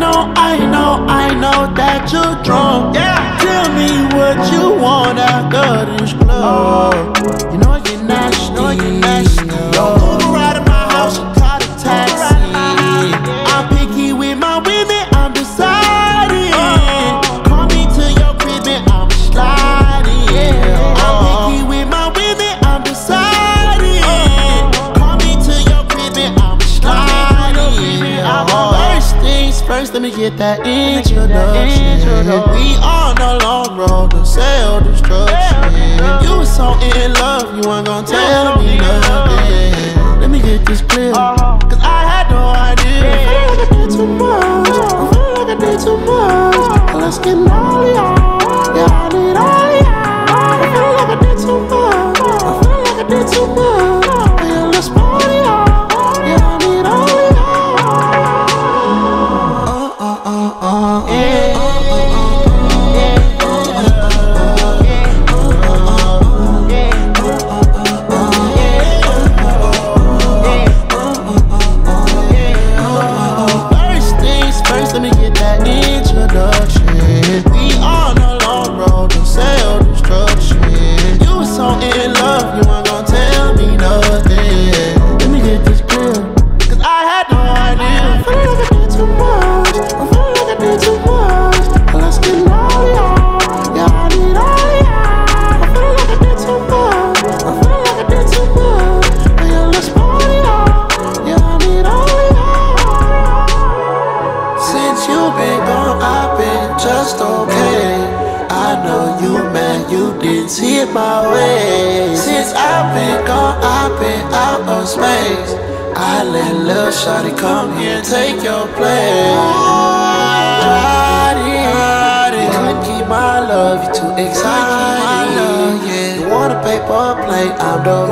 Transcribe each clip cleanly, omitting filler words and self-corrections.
I know that you're drunk. Yeah. Tell me what you want out of this club. You know you're nasty. Don't Uber out of my house and call a taxi. I'm picky with my women, I'm deciding. Call me to your crib and I'm sliding. I'm picky with my women, I'm deciding. Call me to your crib and I'm sliding. First things first, let me get that introduction. We on a long road to self-destruction. You was so in love, you weren't gon' tell me nothing. Let me get this clear, cause I had no idea. I feel like I did too much, let's get all of y'all. Yeah, I need all of y'all. I feel like I did too much, Yeah, let's party y'all. Yeah, I need all of y'all. Shawty, come here and take your place. Couldn't keep my love, you too excited. You want a paper plate, I'm the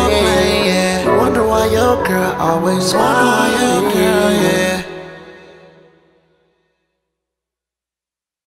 one. You wonder why your girl always smiling.